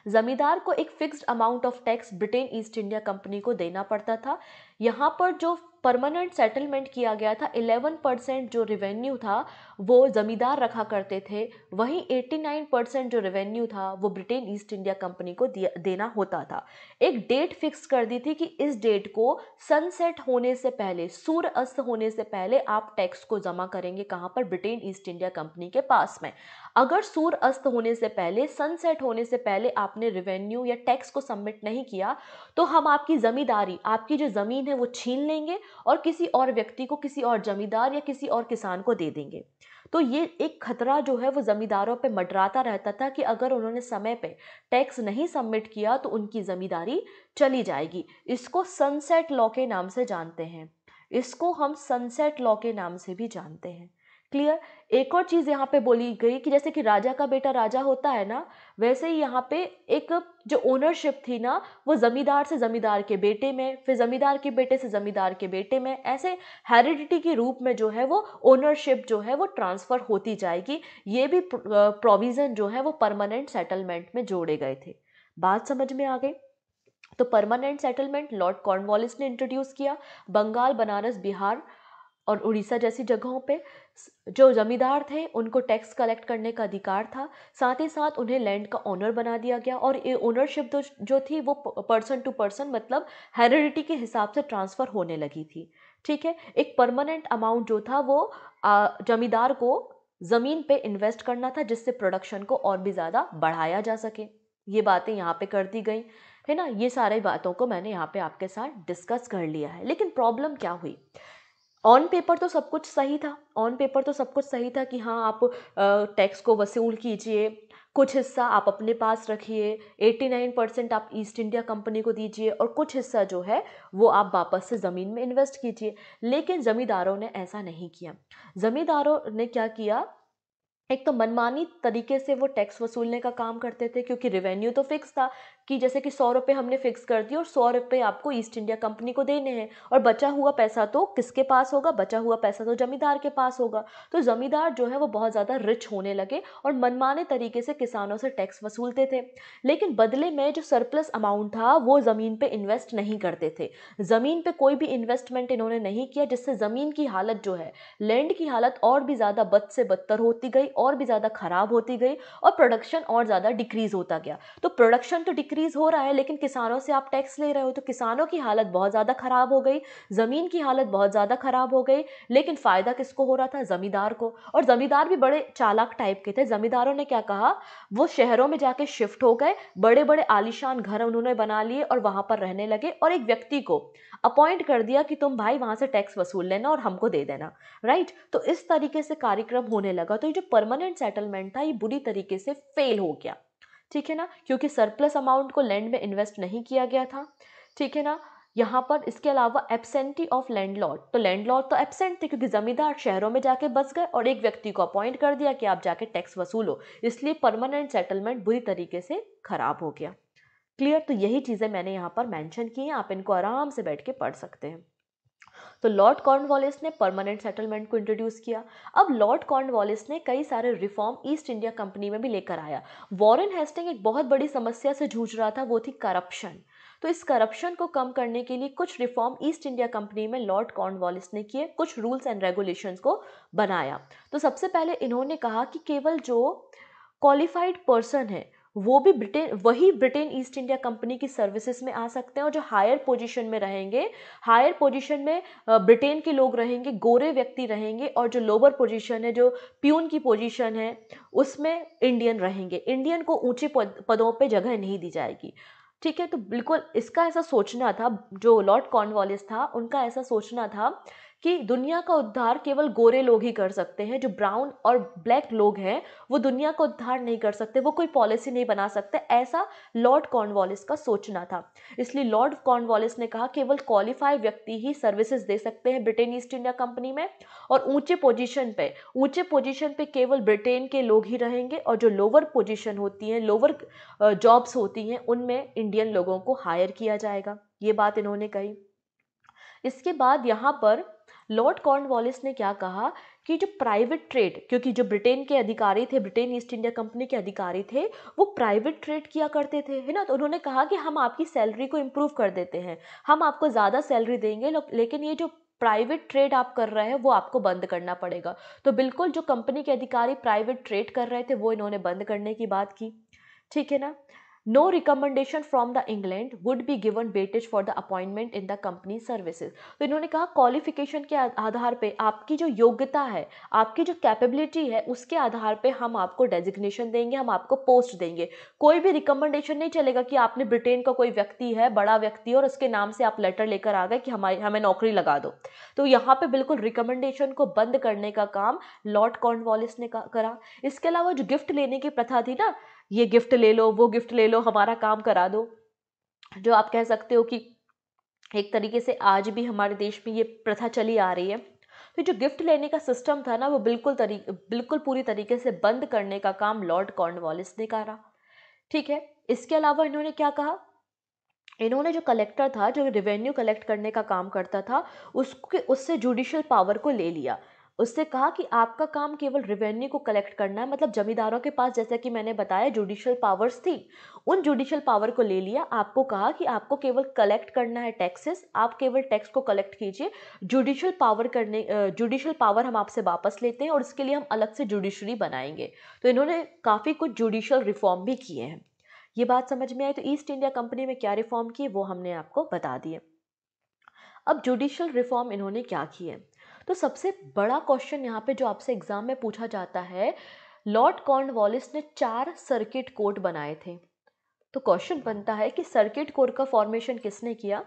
ज़मींदार को एक fixed amount of tax Britain East India company को देना पड़ता था। यहाँ पर जो परमानेंट सेटलमेंट किया गया था, 11% जो रेवेन्यू था वो ज़मींदार रखा करते थे, वहीं 89% जो रेवेन्यू था वो ब्रिटेन ईस्ट इंडिया कंपनी को देना होता था। एक डेट फिक्स कर दी थी कि इस डेट को सनसेट होने से पहले, सूर्य अस्त होने से पहले आप टैक्स को जमा करेंगे। कहाँ पर? ब्रिटेन ईस्ट इंडिया कंपनी के पास में। अगर सूर्य अस्त होने से पहले, सनसेट होने से पहले आपने रेवेन्यू या टैक्स को सबमिट नहीं किया तो हम आपकी ज़मींदारी, आपकी जो ज़मीन है वो छीन लेंगे और किसी और व्यक्ति को, किसी और ज़मींदार या किसी और किसान को दे देंगे। तो ये एक खतरा जो है वो ज़मींदारों पे मंडराता रहता था कि अगर उन्होंने समय पे टैक्स नहीं सबमिट किया तो उनकी ज़मींदारी चली जाएगी। इसको सनसेट लॉ के नाम से जानते हैं, इसको हम सनसेट लॉ के नाम से भी जानते हैं। क्लियर? एक और चीज़ यहाँ पे बोली गई कि जैसे कि राजा का बेटा राजा होता है ना, वैसे ही यहाँ पे एक जो ओनरशिप थी ना वो ज़मींदार से ज़मींदार के बेटे में, फिर ज़मींदार के बेटे से ज़मींदार के बेटे में, ऐसे हेरिडिटी के रूप में जो है वो ओनरशिप जो है वो ट्रांसफ़र होती जाएगी। ये भी प्रोविज़न जो है वो परमानेंट सेटलमेंट में जोड़े गए थे। बात समझ में आ गई? तो परमानेंट सेटलमेंट लॉर्ड कॉर्नवालिस ने इंट्रोड्यूस किया। बंगाल, बनारस, बिहार और उड़ीसा जैसी जगहों पे जो ज़मींदार थे उनको टैक्स कलेक्ट करने का अधिकार था, साथ ही साथ उन्हें लैंड का ओनर बना दिया गया। और ये ओनरशिप जो थी वो पर्सन टू पर्सन, मतलब हेरिडिटी के हिसाब से ट्रांसफ़र होने लगी थी। ठीक है, एक परमानेंट अमाउंट जो था वो ज़मींदार को ज़मीन पे इन्वेस्ट करना था जिससे प्रोडक्शन को और भी ज़्यादा बढ़ाया जा सके। ये बातें यहाँ पर कर दी गई है ना। ये सारी बातों को मैंने यहाँ पर आपके साथ डिस्कस कर लिया है। लेकिन प्रॉब्लम क्या हुई? ऑन पेपर तो सब कुछ सही था, ऑन पेपर तो सब कुछ सही था कि हाँ आप टैक्स को वसूल कीजिए, कुछ हिस्सा आप अपने पास रखिए, 89% आप ईस्ट इंडिया कंपनी को दीजिए और कुछ हिस्सा जो है वो आप वापस से ज़मीन में इन्वेस्ट कीजिए। लेकिन ज़मींदारों ने ऐसा नहीं किया। ज़मींदारों ने क्या किया, एक तो मनमानी तरीके से वो टैक्स वसूलने का काम करते थे, क्योंकि रेवेन्यू तो फिक्स था कि जैसे कि 100 रुपये हमने फिक्स कर दिए और 100 रुपये आपको ईस्ट इंडिया कंपनी को देने हैं, और बचा हुआ पैसा तो किसके पास होगा? बचा हुआ पैसा तो ज़मींदार के पास होगा। तो ज़मींदार जो है वो बहुत ज़्यादा रिच होने लगे और मनमाने तरीके से किसानों से टैक्स वसूलते थे। लेकिन बदले में जो सरप्लस अमाउंट था वो ज़मीन पर इन्वेस्ट नहीं करते थे। ज़मीन पर कोई भी इन्वेस्टमेंट इन्होंने नहीं किया, जिससे ज़मीन की हालत जो है, लैंड की हालत और भी ज़्यादा बद से बदतर होती गई, और भी ज़्यादा ख़राब होती गई और प्रोडक्शन और ज़्यादा डिक्रीज होता गया। तो प्रोडक्शन तो डिक्रीज हो रहा है लेकिन किसानों से आप टैक्स ले रहे हो, तो किसानों की हालत बहुत ज़्यादा ख़राब हो गई, ज़मीन की हालत बहुत ज़्यादा ख़राब हो गई। लेकिन फ़ायदा किसको हो रहा था? ज़मींदार को। और ज़मींदार भी बड़े चालाक टाइप के थे। ज़मींदारों ने क्या कहा, वो शहरों में जाके शिफ्ट हो गए, बड़े बड़े आलीशान घर उन्होंने बना लिए और वहाँ पर रहने लगे, और एक व्यक्ति को अपॉइंट कर दिया कि तुम भाई वहाँ से टैक्स वसूल लेना और हमको दे देना। राइट? तो इस तरीके से कार्यक्रम होने लगा। तो ये जो परमानेंट सेटलमेंट था ये बुरी तरीके से फेल हो गया। ठीक है ना, क्योंकि सरप्लस अमाउंट को लैंड में इन्वेस्ट नहीं किया गया था। ठीक है ना, यहाँ पर इसके अलावा एब्सेंटी ऑफ लैंडलॉर्ड, तो लैंडलॉर्ड तो एब्सेंट थे क्योंकि ज़मींदार शहरों में जाके बस गए और एक व्यक्ति को अपॉइंट कर दिया कि आप जाके टैक्स वसूलो। इसलिए परमानेंट सेटलमेंट बुरी तरीके से खराब हो गया। क्लियर? तो यही चीज़ें मैंने यहाँ पर मैंशन की हैं, आप इनको आराम से बैठ के पढ़ सकते हैं। तो लॉर्ड कॉर्नवालिस ने परमानेंट सेटलमेंट को इंट्रोड्यूस किया। अब लॉर्ड कॉर्नवालिस ने कई सारे रिफॉर्म ईस्ट इंडिया कंपनी में भी लेकर आया। वॉरेन हेस्टिंग एक बहुत बड़ी समस्या से जूझ रहा था, वो थी करप्शन। तो इस करप्शन को कम करने के लिए कुछ रिफॉर्म ईस्ट इंडिया कंपनी में लॉर्ड कॉर्नवालिस ने किए, कुछ रूल्स एंड रेगुलेशंस को बनाया। तो सबसे पहले इन्होंने कहा कि केवल जो क्वालिफाइड पर्सन है वो भी ब्रिटेन ईस्ट इंडिया कंपनी की सर्विसेज में आ सकते हैं, और जो हायर पोजीशन में रहेंगे, हायर पोजीशन में ब्रिटेन के लोग रहेंगे, गोरे व्यक्ति रहेंगे, और जो लोअर पोजीशन है, जो प्यून की पोजीशन है, उसमें इंडियन रहेंगे। इंडियन को ऊंचे पदों पे जगह नहीं दी जाएगी। ठीक है, तो बिल्कुल इसका ऐसा सोचना था, जो लॉर्ड कॉर्नवालिस था उनका ऐसा सोचना था कि दुनिया का उद्धार केवल गोरे लोग ही कर सकते हैं, जो ब्राउन और ब्लैक लोग हैं वो दुनिया का उद्धार नहीं कर सकते, वो कोई पॉलिसी नहीं बना सकते। ऐसा लॉर्ड कॉर्नवालिस का सोचना था। इसलिए लॉर्ड कॉर्नवालिस ने कहा केवल क्वालिफाइड व्यक्ति ही सर्विसेज दे सकते हैं ब्रिटेन ईस्ट इंडिया कंपनी में, और ऊंचे पोजीशन पे केवल ब्रिटेन के लोग ही रहेंगे, और जो लोअर पोजीशन होती हैं, लोअर जॉब्स होती हैं, उनमें इंडियन लोगों को हायर किया जाएगा। ये बात इन्होंने कही। इसके बाद यहाँ पर लॉर्ड कॉर्नवालिस ने क्या कहा कि जो प्राइवेट ट्रेड, क्योंकि जो ब्रिटेन के अधिकारी थे, ब्रिटेन ईस्ट इंडिया कंपनी के अधिकारी थे, वो प्राइवेट ट्रेड किया करते थे, है ना। तो उन्होंने कहा कि हम आपकी सैलरी को इम्प्रूव कर देते हैं, हम आपको ज़्यादा सैलरी देंगे, लेकिन ये जो प्राइवेट ट्रेड आप कर रहे हैं वो आपको बंद करना पड़ेगा। तो बिल्कुल जो कंपनी के अधिकारी प्राइवेट ट्रेड कर रहे थे वो इन्होंने बंद करने की बात की, ठीक है ना। No recommendation from the England would be given weightage for the appointment in the company services। तो इन्होंने कहा क्वालिफिकेशन के आधार पे, आपकी जो योग्यता है, आपकी जो कैपेबिलिटी है, उसके आधार पे हम आपको डेजिग्नेशन देंगे, हम आपको पोस्ट देंगे। कोई भी रिकमेंडेशन नहीं चलेगा कि आपने ब्रिटेन का कोई व्यक्ति है, बड़ा व्यक्ति है, और उसके नाम से आप लेटर लेकर आ गए कि हमारी हमें नौकरी लगा दो। तो यहाँ पे बिल्कुल रिकमेंडेशन को बंद करने का काम लॉर्ड कॉर्नवॉलिस ने करा। इसके अलावा जो गिफ्ट लेने की प्रथा थी ना, ये गिफ्ट ले लो, वो गिफ्ट ले लो, हमारा काम करा दो, जो आप कह सकते हो कि एक तरीके से आज भी हमारे देश में ये प्रथा चली आ रही है। तो जो गिफ्ट लेने का सिस्टम था ना, वो बिल्कुल पूरी तरीके से बंद करने का काम लॉर्ड कॉर्नवॉलिस ने करा, ठीक है। इसके अलावा इन्होंने क्या कहा, इन्होंने जो कलेक्टर था, जो रेवेन्यू कलेक्ट करने का काम करता था, उससे जुडिशियल पावर को ले लिया। उससे कहा कि आपका काम केवल रेवेन्यू को कलेक्ट करना है, मतलब जमींदारों के पास, जैसा कि मैंने बताया, जुडिशियल पावर्स थी, उन जुडिशियल पावर को ले लिया। आपको कहा कि आपको केवल कलेक्ट करना है टैक्सेस, आप केवल टैक्स को कलेक्ट कीजिए, जुडिशियल पावर हम आपसे वापस लेते हैं और इसके लिए हम अलग से जुडिशरी बनाएंगे। तो इन्होंने काफ़ी कुछ जुडिशियल रिफॉर्म भी किए हैं। ये बात समझ में आई। तो ईस्ट इंडिया कंपनी में क्या रिफॉर्म किए वो हमने आपको बता दिए। अब जुडिशियल रिफॉर्म इन्होंने क्या किए, तो सबसे बड़ा क्वेश्चन यहाँ पे जो आपसे एग्जाम में पूछा जाता है, लॉर्ड कॉर्नवॉलिस ने 4 सर्किट कोर्ट बनाए थे। तो क्वेश्चन बनता है कि सर्किट कोर्ट का फॉर्मेशन किसने किया।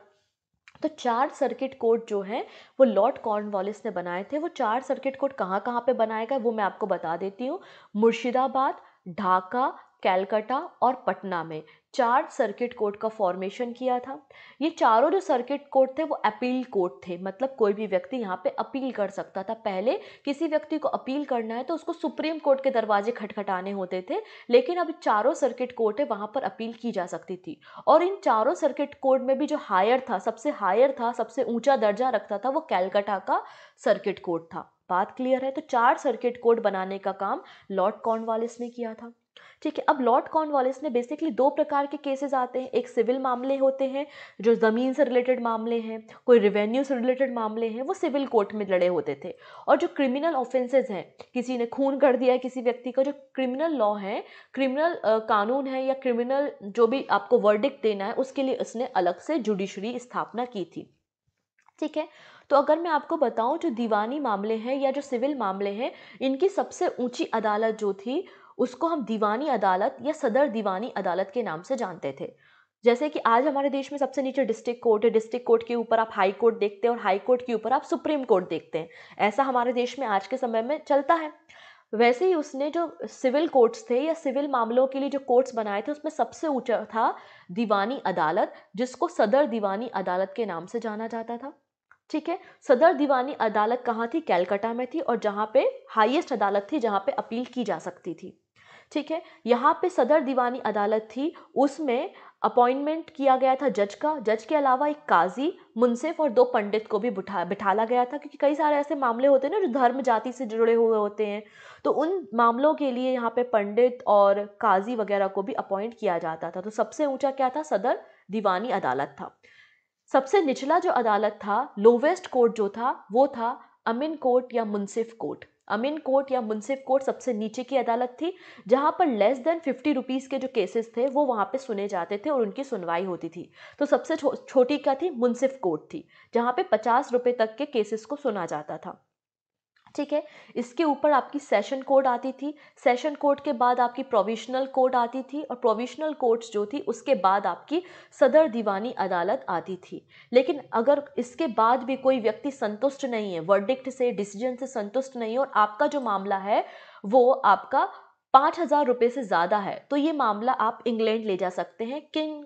तो 4 सर्किट कोर्ट जो हैं वो लॉर्ड कॉर्नवॉलिस ने बनाए थे। वो 4 सर्किट कोर्ट कहाँ पे बनाए गए वो मैं आपको बता देती हूँ। मुर्शिदाबाद, ढाका, कैलकाटा और पटना में 4 सर्किट कोर्ट का फॉर्मेशन किया था। ये चारों जो सर्किट कोर्ट थे वो अपील कोर्ट थे, मतलब कोई भी व्यक्ति यहाँ पे अपील कर सकता था। पहले किसी व्यक्ति को अपील करना है तो उसको सुप्रीम कोर्ट के दरवाजे खटखटाने होते थे, लेकिन अब चारों सर्किट कोर्ट है वहाँ पर अपील की जा सकती थी। और इन चारों सर्किट कोर्ट में भी जो हायर था, सबसे ऊँचा दर्जा रखता था, वो कैलकाटा का सर्किट कोर्ट था। बात क्लियर है। तो 4 सर्किट कोर्ट बनाने का काम लॉर्ड कॉर्नवॉलिस ने किया था, ठीक है। अब लॉर्ड कॉर्नवॉलिस ने बेसिकली 2 प्रकार के केसेस आते हैं। एक सिविल मामले होते हैं, जो ज़मीन से रिलेटेड मामले हैं, कोई रेवेन्यू से रिलेटेड मामले हैं, वो सिविल कोर्ट में लड़े होते थे। और जो क्रिमिनल ऑफेंसेस हैं, किसी ने खून कर दिया है किसी व्यक्ति का, जो क्रिमिनल लॉ है, क्रिमिनल कानून है, या क्रिमिनल जो भी आपको वर्डिक्ट देना है, उसके लिए उसने अलग से जुडिशरी स्थापना की थी, ठीक है। तो अगर मैं आपको बताऊं, जो दीवानी मामले हैं या जो सिविल मामले हैं, इनकी सबसे ऊंची अदालत जो थी उसको हम दीवानी अदालत या सदर दीवानी अदालत के नाम से जानते थे। जैसे कि आज हमारे देश में सबसे नीचे डिस्ट्रिक्ट कोर्ट है, डिस्ट्रिक्ट कोर्ट के ऊपर आप हाई कोर्ट देखते हैं और हाई कोर्ट के ऊपर आप सुप्रीम कोर्ट देखते हैं। ऐसा हमारे देश में आज के समय में चलता है। वैसे ही उसने जो सिविल कोर्ट्स थे या सिविल मामलों के लिए जो कोर्ट्स बनाए थे, उसमें सबसे ऊंचा था दीवानी अदालत, जिसको सदर दीवानी अदालत के नाम से जाना जाता था, ठीक है। सदर दीवानी अदालत कहाँ थी, कैलकाटा में थी, और जहाँ पे हाईएस्ट अदालत थी, जहाँ पे अपील की जा सकती थी, ठीक है। यहाँ पे सदर दीवानी अदालत थी, उसमें अपॉइंटमेंट किया गया था जज का। जज के अलावा एक काजी, मुंसिफ और 2 पंडित को भी बिठाला गया था, क्योंकि कई सारे ऐसे मामले होते हैं ना जो धर्म जाति से जुड़े हुए होते हैं, तो उन मामलों के लिए यहाँ पे पंडित और काजी वगैरह को भी अपॉइंट किया जाता था। तो सबसे ऊँचा क्या था, सदर दीवानी अदालत था। सबसे निचला जो अदालत था, लोवेस्ट कोर्ट जो था, वो था अमीन कोर्ट या मुंसिफ कोर्ट। अमीन कोर्ट या मुंसिफ कोर्ट सबसे नीचे की अदालत थी, जहाँ पर लेस देन 50 रुपीज़ के जो केसेस थे वो वहाँ पे सुने जाते थे और उनकी सुनवाई होती थी। तो सबसे छोटी क्या थी, मुंसिफ कोर्ट थी, जहाँ पे 50 रुपये तक के केसेस को सुना जाता था, ठीक है। इसके ऊपर आपकी सेशन कोर्ट आती थी, सेशन कोर्ट के बाद आपकी प्रोविजनल कोर्ट आती थी, और प्रोविजनल कोर्ट्स जो थी उसके बाद आपकी सदर दीवानी अदालत आती थी। लेकिन अगर इसके बाद भी कोई व्यक्ति संतुष्ट नहीं है, वर्डिक्ट से, डिसीजन से संतुष्ट नहीं है, और आपका जो मामला है वो आपका 5,000 रुपये से ज़्यादा है, तो ये मामला आप इंग्लैंड ले जा सकते हैं। किंग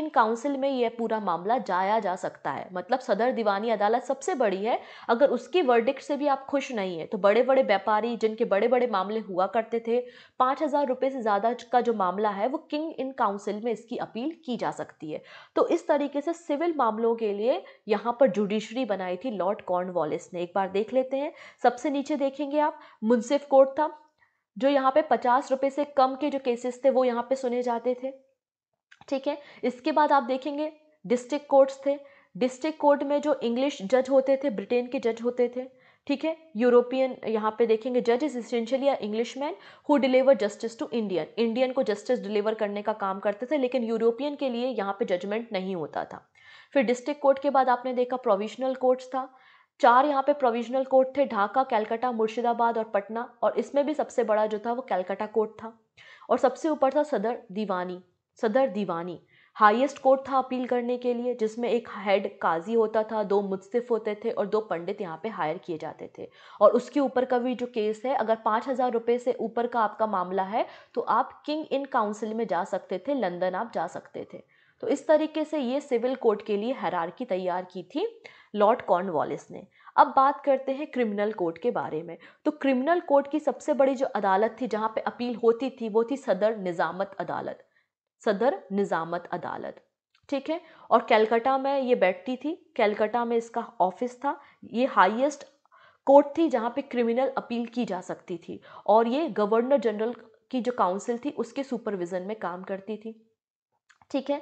इन काउंसिल में यह पूरा मामला जाया जा सकता है। मतलब सदर दीवानी अदालत सबसे बड़ी है, अगर उसकी वर्डिक्ट से भी आप खुश नहीं है, तो बड़े बड़े व्यापारी जिनके बड़े बड़े मामले हुआ करते थे, 5,000 रुपये से ज़्यादा का जो मामला है वो किंग इन काउंसिल में इसकी अपील की जा सकती है। तो इस तरीके से सिविल मामलों के लिए यहाँ पर जुडिशरी बनाई थी लॉर्ड कॉर्नवॉलिस ने। एक बार देख लेते हैं, सबसे नीचे देखेंगे आप मुंसिफ कोर्ट था, जो यहाँ पे 50 रुपये से कम के जो केसेस थे वो यहाँ पे सुने जाते थे, ठीक है। इसके बाद आप देखेंगे डिस्ट्रिक्ट कोर्ट्स थे, डिस्ट्रिक्ट कोर्ट में जो इंग्लिश जज होते थे, ब्रिटेन के जज होते थे, ठीक है, यूरोपियन, यहाँ पे देखेंगे जज is essentially English man who deliver justice to Indian, Indian को जस्टिस डिलीवर करने का काम करते थे, लेकिन यूरोपियन के लिए यहाँ पे जजमेंट नहीं होता था। फिर डिस्ट्रिक्ट कोर्ट के बाद आपने देखा प्रोविजनल कोर्ट्स था, 4 यहाँ पे प्रोविजनल कोर्ट थे, ढाका, कैलकाटा, मुर्शिदाबाद और पटना, और इसमें भी सबसे बड़ा जो था वो कैलकाटा कोर्ट था, और सबसे ऊपर था सदर दीवानी। सदर दीवानी हाईएस्ट कोर्ट था अपील करने के लिए, जिसमें एक हेड काजी होता था, 2 मुत्सिफ होते थे और 2 पंडित यहाँ पे हायर किए जाते थे, और उसके ऊपर का भी जो केस है, अगर 5,000 रुपये से ऊपर का आपका मामला है तो आप किंग इन काउंसिल में जा सकते थे, लंदन आप जा सकते थे। तो इस तरीके से ये सिविल कोड के लिए हायरार्की तैयार की थी लॉर्ड कॉर्नवॉलिस ने। अब बात करते हैं क्रिमिनल कोर्ट के बारे में। तो क्रिमिनल कोर्ट की सबसे बड़ी जो अदालत थी जहाँ पे अपील होती थी वो थी सदर निज़ामत अदालत, सदर निज़ामत अदालत, ठीक है, और कैलकाटा में ये बैठती थी, कैलकाटा में इसका ऑफिस था। ये हाईएस्ट कोर्ट थी जहाँ पे क्रिमिनल अपील की जा सकती थी, और ये गवर्नर जनरल की जो काउंसिल थी उसके सुपरविज़न में काम करती थी, ठीक है।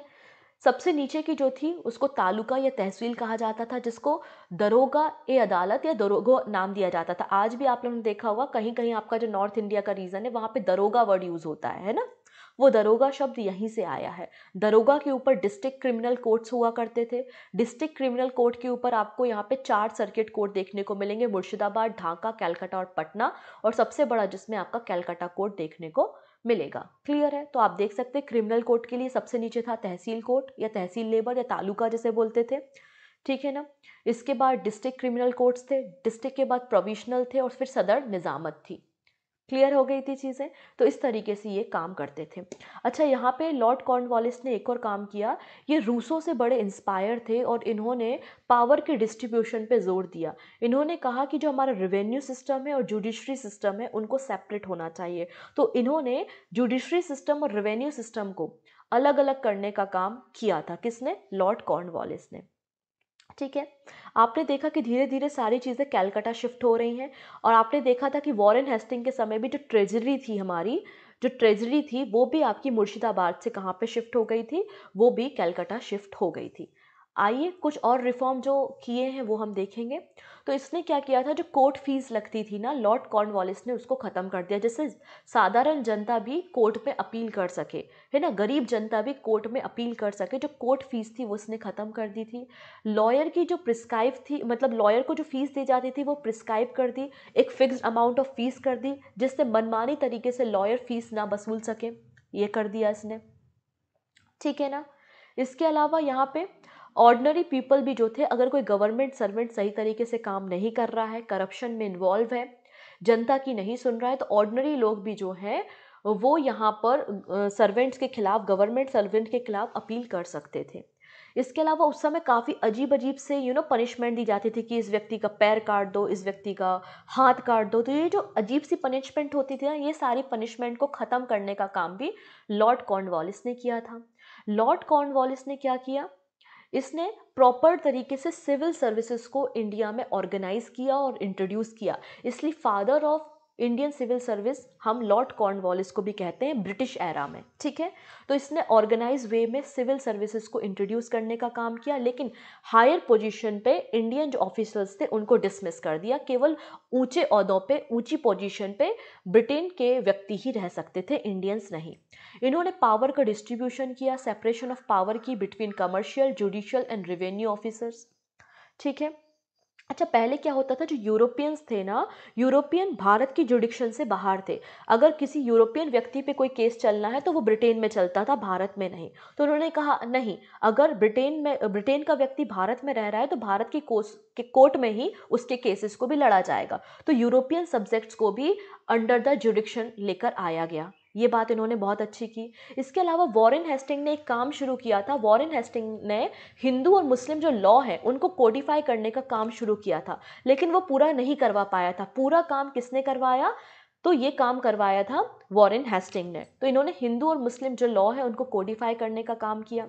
सबसे नीचे की जो थी उसको तालुका या तहसील कहा जाता था, जिसको दरोगा ए अदालत या दरोगो नाम दिया जाता था। आज भी आप लोगों ने देखा होगा कहीं कहीं आपका जो नॉर्थ इंडिया का रीजन है वहाँ पे दरोगा वर्ड यूज़ होता है ना, वो दरोगा शब्द यहीं से आया है। दरोगा के ऊपर डिस्ट्रिक्ट क्रिमिनल कोर्ट्स हुआ करते थे। डिस्ट्रिक्ट क्रिमिनल कोर्ट के ऊपर आपको यहाँ पे 4 सर्किट कोर्ट देखने को मिलेंगे, मुर्शिदाबाद, ढाका, कैलकाटा और पटना, और सबसे बड़ा जिसमें आपका कैलकाटा कोर्ट देखने को मिलेगा। क्लियर है? तो आप देख सकते हैं क्रिमिनल कोर्ट के लिए सबसे नीचे था तहसील कोर्ट या तहसील लेबर या तालुका जिसे बोलते थे, ठीक है ना। इसके बाद डिस्ट्रिक्ट क्रिमिनल कोर्ट्स थे, डिस्ट्रिक्ट के बाद प्रोविजनल थे, और फिर सदर निज़ामत थी। क्लियर हो गई थी चीज़ें? तो इस तरीके से ये काम करते थे। अच्छा, यहाँ पे लॉर्ड कॉर्नवॉलिस ने एक और काम किया, ये रूसों से बड़े इंस्पायर थे और इन्होंने पावर के डिस्ट्रीब्यूशन पे जोर दिया। इन्होंने कहा कि जो हमारा रेवेन्यू सिस्टम है और जुडिशरी सिस्टम है उनको सेपरेट होना चाहिए। तो इन्होंने जुडिशरी सिस्टम और रेवेन्यू सिस्टम को अलग अलग करने का काम किया था। किसने? लॉर्ड कॉर्नवॉलिस ने, ठीक है। आपने देखा कि धीरे धीरे सारी चीज़ें कैलकाटा शिफ्ट हो रही हैं, और आपने देखा था कि वॉरेन हेस्टिंग के समय भी जो ट्रेजरी थी, हमारी जो ट्रेजरी थी वो भी आपकी मुर्शिदाबाद से कहाँ पे शिफ्ट हो गई थी, वो भी कैलकाटा शिफ्ट हो गई थी। आइए कुछ और रिफॉर्म जो किए हैं वो हम देखेंगे। तो इसने क्या किया था, जो कोर्ट फीस लगती थी ना, लॉर्ड कॉर्नवॉलिस ने उसको ख़त्म कर दिया, जिससे साधारण जनता भी कोर्ट में अपील कर सके, है ना, गरीब जनता भी कोर्ट में अपील कर सके। जो कोर्ट फीस थी वो उसने ख़त्म कर दी थी। लॉयर की जो प्रिस्क्राइब थी, मतलब लॉयर को जो फीस दी जाती थी वो प्रिस्क्राइब कर दी, एक फिक्स्ड अमाउंट ऑफ फीस कर दी, जिससे मनमानी तरीके से लॉयर फीस ना वसूल सके, ये कर दिया इसने, ठीक है ना। इसके अलावा यहाँ पे ऑर्डिनरी पीपल भी जो थे, अगर कोई गवर्नमेंट सर्वेंट सही तरीके से काम नहीं कर रहा है, करप्शन में इन्वॉल्व है, जनता की नहीं सुन रहा है, तो ऑर्डिनरी लोग भी जो हैं वो यहाँ पर सर्वेंट्स के खिलाफ, गवर्नमेंट सर्वेंट के खिलाफ अपील कर सकते थे। इसके अलावा उस समय काफ़ी अजीब अजीब से पनिशमेंट दी जाती थी कि इस व्यक्ति का पैर काट दो, इस व्यक्ति का हाथ काट दो। तो ये जो अजीब सी पनिशमेंट होती थी ना, ये सारी पनिशमेंट को ख़त्म करने का काम भी लॉर्ड कॉर्नवॉलिस ने किया था। लॉर्ड कॉर्नवॉलिस ने क्या किया, इसने प्रॉपर तरीके से सिविल सर्विसेज को इंडिया में ऑर्गेनाइज किया और इंट्रोड्यूस किया। इसलिए father of Indian civil service हम लॉर्ड कॉर्नवॉलिस को भी कहते हैं ब्रिटिश एरा में, ठीक है। तो इसने ऑर्गेनाइज वे में सिविल सर्विसेज को इंट्रोड्यूस करने का काम किया, लेकिन हायर पोजीशन पे इंडियन जो ऑफिसर्स थे उनको डिसमिस कर दिया। केवल ऊंचे ओहदों पे, ऊंची पोजीशन पे ब्रिटेन के व्यक्ति ही रह सकते थे, इंडियंस नहीं। इन्होंने पावर का डिस्ट्रीब्यूशन किया, सेपरेशन ऑफ पावर की between commercial, judicial and revenue officers, ठीक है। अच्छा, पहले क्या होता था, जो यूरोपियंस थे ना, यूरोपियन भारत की जुडिक्शन से बाहर थे। अगर किसी यूरोपियन व्यक्ति पे कोई केस चलना है तो वो ब्रिटेन में चलता था, भारत में नहीं। तो उन्होंने कहा नहीं, अगर ब्रिटेन का व्यक्ति भारत में रह रहा है तो भारत की कोर्ट में ही उसके केसेस को भी लड़ा जाएगा। तो यूरोपियन सब्जेक्ट्स को भी अंडर द जुडिक्शन लेकर आया गया, ये बात इन्होंने बहुत अच्छी की। इसके अलावा वॉरेन हेस्टिंग ने एक काम शुरू किया था। वॉरेन हेस्टिंग ने हिंदू और मुस्लिम जो लॉ है उनको कोडिफाई करने का काम शुरू किया था, लेकिन वो पूरा नहीं करवा पाया था। पूरा काम किसने करवाया, तो ये काम करवाया था वॉरेन हेस्टिंग ने। तो इन्होंने हिंदू और मुस्लिम जो लॉ है उनको कोडिफाई करने का काम किया।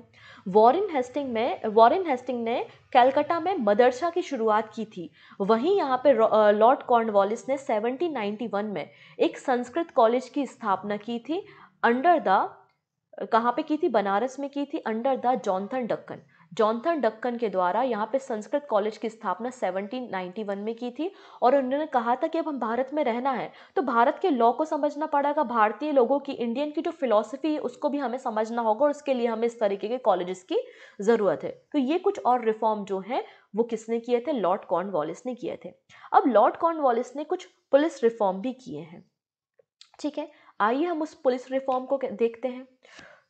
वॉरेन हेस्टिंग ने कैलकाटा में मदरसा की शुरुआत की थी। वहीं यहाँ पे लॉर्ड कॉर्नवॉलिस ने 1791 में एक संस्कृत कॉलेज की स्थापना की थी, अंडर द, कहाँ पे की थी, बनारस में की थी, under the Jonathan Duncan. Jonathan Duncan के द्वारा यहाँ पे संस्कृत कॉलेज की स्थापना 1791 में की थी और उन्होंने कहा था कि अब हम भारत में रहना है तो भारत के लॉ को समझना पड़ेगा, भारतीय लोगों की इंडियन की जो फिलॉसफी है उसको भी हमें समझना होगा और उसके लिए हमें इस तरीके के कॉलेजेस की ज़रूरत है। तो ये कुछ और रिफॉर्म जो है वो किसने किए थे? लॉर्ड कॉर्नवॉलिस ने किए थे। अब लॉर्ड कॉर्नवॉलिस ने कुछ पुलिस रिफॉर्म भी किए हैं, ठीक है। आइए हम उस पुलिस रिफॉर्म को देखते हैं।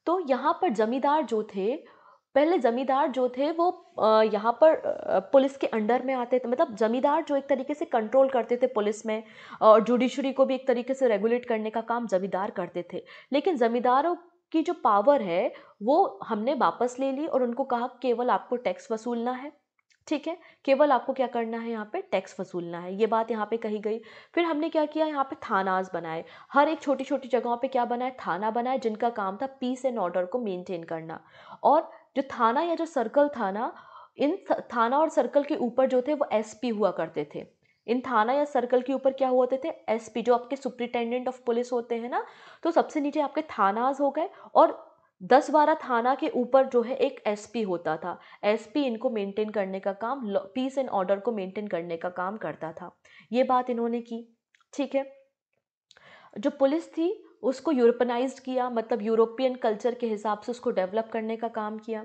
तो यहाँ पर जमींदार जो थे, पहले जमींदार जो थे वो यहाँ पर पुलिस के अंडर में आते थे, मतलब जमींदार जो एक तरीके से कंट्रोल करते थे पुलिस में और जुडिशरी को भी एक तरीके से रेगुलेट करने का काम जमींदार करते थे। लेकिन जमींदारों की जो पावर है वो हमने वापस ले ली और उनको कहा केवल आपको टैक्स वसूलना है, ठीक है, केवल आपको क्या करना है यहाँ पे टैक्स वसूलना है, ये बात यहाँ पे कही गई। फिर हमने क्या किया, यहाँ पे थानाज बनाए, हर एक छोटी छोटी जगहों पे क्या बनाए, थाना बनाए, जिनका काम था पीस एंड ऑर्डर को मेंटेन करना। और जो थाना या जो सर्कल था ना, इन थाना और सर्कल के ऊपर जो थे वो एसपी हुआ करते थे। इन थाना या सर्कल के ऊपर क्या होते थे? एसपी, जो आपके सुप्रिटेंडेंट ऑफ पुलिस होते हैं ना। तो सबसे नीचे आपके थानाज हो गए और 10-12 थाना के ऊपर जो है एक एसपी होता था। एसपी इनको मेंटेन करने का काम, पीस एंड ऑर्डर को मेंटेन करने का काम करता था, ये बात इन्होंने की, ठीक है। जो पुलिस थी उसको यूरोपनाइज्ड किया, मतलब यूरोपियन कल्चर के हिसाब से उसको डेवलप करने का काम किया।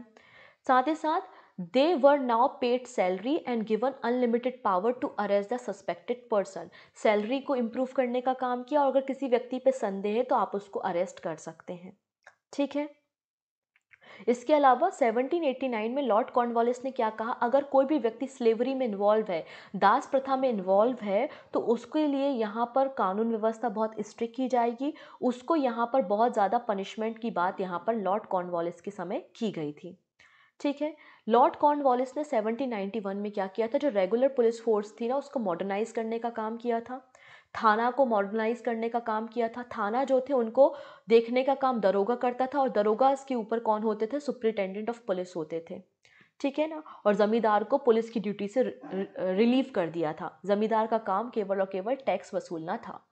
साथ ही साथ they were now paid salary and given unlimited power to arrest the suspected person. Salary को इम्प्रूव करने का काम किया और अगर किसी व्यक्ति पे संदेह है तो आप उसको अरेस्ट कर सकते हैं, ठीक है। इसके अलावा 1789 में लॉर्ड कॉर्नवॉलिस ने क्या कहा, अगर कोई भी व्यक्ति स्लेवरी में इन्वॉल्व है, दास प्रथा में इन्वॉल्व है, तो उसके लिए यहाँ पर कानून व्यवस्था बहुत स्ट्रिक्ट की जाएगी, उसको यहाँ पर बहुत ज़्यादा पनिशमेंट की बात यहाँ पर लॉर्ड कॉर्नवॉलिस के समय की गई थी, ठीक है। लॉर्ड कॉर्नवॉलिस ने 1791 में क्या किया था, जो रेगुलर पुलिस फोर्स थी ना उसको मॉडर्नाइज करने का काम किया था, थाना को मॉडर्नाइज करने का काम किया था। थाना जो थे उनको देखने का काम दरोगा करता था और दरोगा इसके ऊपर कौन होते थे? सुप्रिटेंडेंट ऑफ पुलिस होते थे, ठीक है ना। और ज़मींदार को पुलिस की ड्यूटी से रिलीव कर दिया था। ज़मींदार का काम केवल और केवल टैक्स वसूलना था।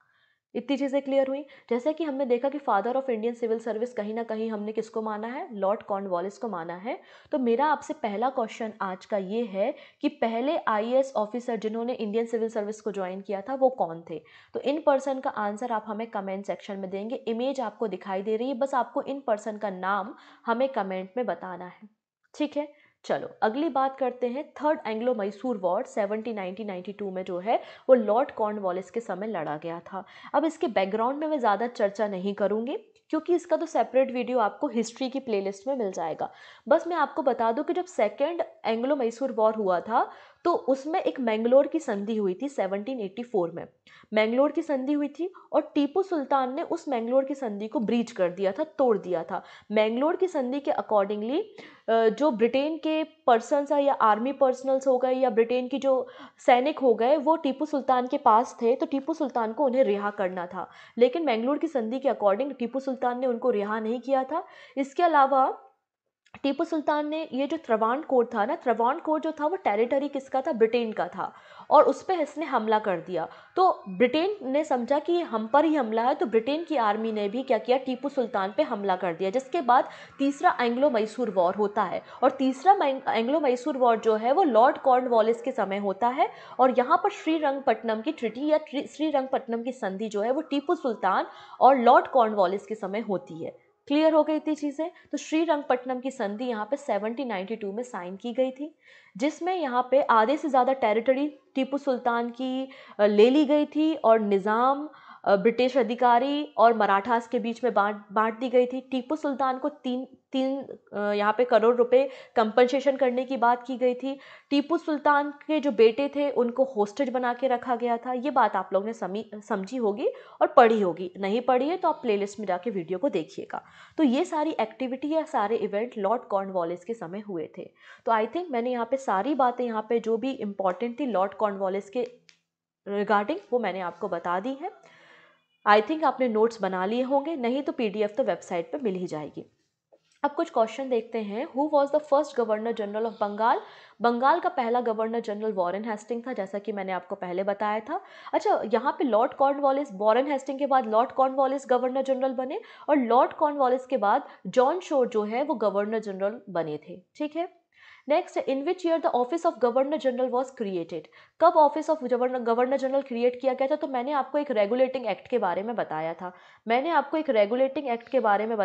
इतनी चीज़ें क्लियर हुई। जैसा कि हमने देखा कि father of Indian civil service कहीं ना कहीं हमने किसको माना है? लॉर्ड कॉर्नवॉलिस को माना है। तो मेरा आपसे पहला क्वेश्चन आज का ये है कि पहले आईएएस ऑफिसर जिन्होंने इंडियन सिविल सर्विस को ज्वाइन किया था वो कौन थे? तो इन पर्सन का आंसर आप हमें कमेंट सेक्शन में देंगे। इमेज आपको दिखाई दे रही है, बस आपको इन पर्सन का नाम हमें कमेंट में बताना है, ठीक है। चलो अगली बात करते हैं। थर्ड एंग्लो मैसूर वॉर 1792 में जो है वो लॉर्ड कॉर्नवॉलिस के समय लड़ा गया था। अब इसके बैकग्राउंड में मैं ज़्यादा चर्चा नहीं करूँगी क्योंकि इसका तो सेपरेट वीडियो आपको हिस्ट्री की प्लेलिस्ट में मिल जाएगा। बस मैं आपको बता दूं कि जब सेकेंड एंग्लो मैसूर वॉर हुआ था तो उसमें एक मैंगलोर की संधि हुई थी। 1784 में मैंगलोर की संधि हुई थी और टीपू सुल्तान ने उस मैंगलोर की संधि को ब्रीच कर दिया था, तोड़ दिया था। मैंगलोर की संधि के अकॉर्डिंगली जो ब्रिटेन के पर्सनस या आर्मी पर्सनल्स हो गए या ब्रिटेन की जो सैनिक हो गए वो टीपू सुल्तान के पास थे, तो टीपू सुल्तान को उन्हें रिहा करना था। लेकिन मैंगलोर की संधि के अकॉर्डिंग टीपू सुल्तान ने उनको रिहा नहीं किया था। इसके अलावा टीपू सुल्तान ने ये जो त्रवान कोड था ना, त्रवान कोड जो था वो टेरिटरी किसका था? ब्रिटेन का था और उस पर इसने हमला कर दिया। तो ब्रिटेन ने समझा कि हम पर ही हमला है, तो ब्रिटेन की आर्मी ने भी क्या किया? टीपू सुल्तान पे हमला कर दिया, जिसके बाद तीसरा एंग्लो मैसूर वॉर होता है। और तीसरा एंग्लो मैसूर वॉर जो है वो लॉर्ड कॉर्नवॉलिस के समय होता है और यहाँ पर श्रीरंगपट्टनम की ट्रिटी या श्रीरंगपट्टनम की संधि जो है वो टीपू सुल्तान और लॉर्ड कॉर्नवॉलिस के समय होती है। क्लियर हो गई इतनी चीज़ें। तो श्रीरंगपट्टनम की संधि यहाँ पे 1792 में साइन की गई थी, जिसमें यहाँ पे आधे से ज़्यादा टेरिटरी टीपू सुल्तान की ले ली गई थी और निज़ाम, ब्रिटिश अधिकारी और मराठास के बीच में बांट दी गई थी। टीपू सुल्तान को तीन यहाँ पे करोड़ रुपए कंपनसेशन करने की बात की गई थी। टीपू सुल्तान के जो बेटे थे उनको होस्टेज बना के रखा गया था। ये बात आप लोग ने समझी होगी और पढ़ी होगी। नहीं पढ़ी है तो आप प्लेलिस्ट में जाके वीडियो को देखिएगा। तो ये सारी एक्टिविटी या सारे इवेंट लॉर्ड कॉर्नवॉलिस के समय हुए थे। तो आई थिंक मैंने यहाँ पर सारी बातें यहाँ पर जो भी इम्पॉर्टेंट थी लॉर्ड कॉर्नवॉलिस के रिगार्डिंग वो मैंने आपको बता दी है। आई थिंक आपने नोट्स बना लिए होंगे, नहीं तो पीडीएफ तो वेबसाइट पे मिल ही जाएगी। अब कुछ क्वेश्चन देखते हैं। Who was the first governor general of Bengal? Bengal का पहला गवर्नर जनरल वॉरेन हेस्टिंग था, जैसा कि मैंने आपको पहले बताया था। अच्छा, यहाँ पे लॉर्ड कॉर्नवॉलिस, वॉरेन हेस्टिंग के बाद लॉर्ड कॉर्नवॉलिस गवर्नर जनरल बने और लॉर्ड कॉर्नवॉलिस के बाद जॉन शोर जो है वो गवर्नर जनरल बने थे, ठीक है। Next, in which year the office of governor general was created, कब office of governor general create किया गया था? तो मैंने आपको एक रेगुलेटिंग एक्ट के बारे में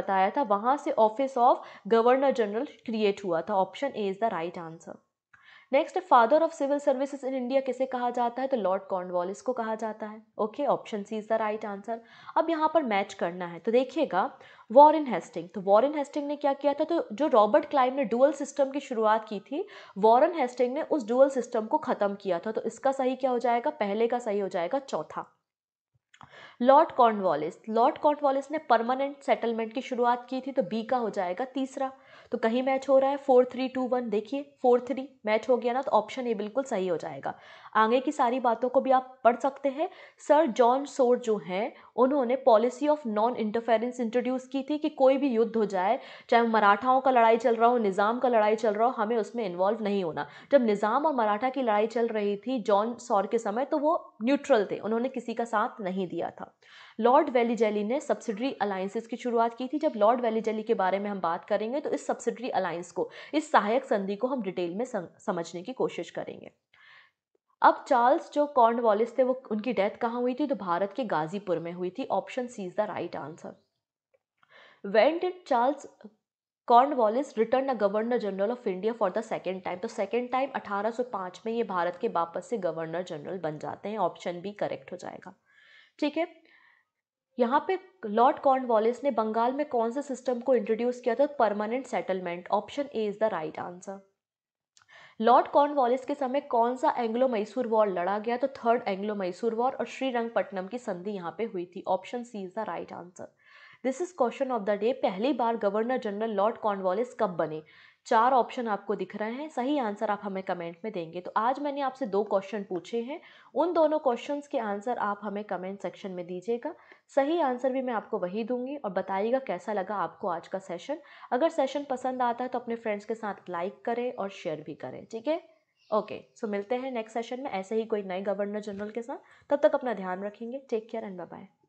बताया था, वहाँ से office of governor general create हुआ था। Option A is the right answer. Next, father of civil services in India किसे कहा जाता है? तो लॉर्ड कॉर्नवॉलिस को कहा जाता है। Okay, option C is the right answer. अब यहाँ पर मैच करना है तो देखिएगा वॉरेन हेस्टिंग, तो वॉरेन हेस्टिंग ने क्या किया था? तो जो रॉबर्ट क्लाइव ने डुअल सिस्टम की शुरुआत की थी, वॉरेन हेस्टिंग ने उस डुअल सिस्टम को ख़त्म किया था। तो इसका सही क्या हो जाएगा? पहले का सही हो जाएगा चौथा, लॉर्ड कॉर्नवॉलिस। लॉर्ड कॉर्नवॉलिस ने परमानेंट सेटलमेंट की शुरुआत की थी, तो बी का हो जाएगा तीसरा। तो कहीं मैच हो रहा है 4-3-2-1, देखिए 4-3 मैच हो गया ना, तो ऑप्शन ए बिल्कुल सही हो जाएगा। आगे की सारी बातों को भी आप पढ़ सकते हैं। सर जॉन शोर जो हैं, उन्होंने policy of non interference introduce की थी कि कोई भी युद्ध हो जाए, चाहे मराठाओं का लड़ाई चल रहा हो, निज़ाम का लड़ाई चल रहा हो, हमें उसमें इन्वॉल्व नहीं होना। जब निज़ाम और मराठा की लड़ाई चल रही थी जॉन शोर के समय, तो वो न्यूट्रल थे, उन्होंने किसी का साथ नहीं दिया था। लॉर्ड वेलेस्ली ने सब्सिडरी अलायंसेस की शुरुआत की थी। जब लॉर्ड वेलेस्ली के बारे में हम बात करेंगे तो इस सब्सिडरी अलायंस को, इस सहायक संधि को हम डिटेल में समझने की कोशिश करेंगे। अब चार्ल्स जो कॉर्नवॉलिस थे, वो उनकी डेथ कहाँ हुई थी? तो भारत के गाजीपुर में हुई थी। Option C is the right answer. When did Charles Cornwallis return a governor general of India for the second time? तो सेकेंड टाइम 1805 में ये भारत के वापस से गवर्नर जनरल बन जाते हैं। ऑप्शन बी करेक्ट हो जाएगा। ठीक है, यहाँ पे लॉर्ड कॉर्नवॉलिस ने बंगाल में कौन से सिस्टम को इंट्रोड्यूस किया था? Permanent settlement. Option A is the right answer. Lord Cornwallis के समय कौन सा एंग्लो मैसूर वॉर लड़ा गया? तो थर्ड एंग्लो मैसूर वॉर और श्रीरंगपट्टनम की संधि यहाँ पे हुई थी। Option C is the right answer. This is question of the day. पहली बार गवर्नर जनरल लॉर्ड कॉर्नवॉलिस कब बने? 4 ऑप्शन आपको दिख रहे हैं, सही आंसर आप हमें कमेंट में देंगे। तो आज मैंने आपसे 2 क्वेश्चन पूछे हैं, उन दोनों क्वेश्चंस के आंसर आप हमें कमेंट सेक्शन में दीजिएगा। सही आंसर भी मैं आपको वही दूंगी। और बताइएगा कैसा लगा आपको आज का सेशन। अगर सेशन पसंद आता है तो अपने फ्रेंड्स के साथ लाइक करें और शेयर भी करें। ठीक है, ओके, सो मिलते हैं नेक्स्ट सेशन में ऐसे ही कोई नए गवर्नर जनरल के साथ। तब तक अपना ध्यान रखेंगे। Take care and bye bye.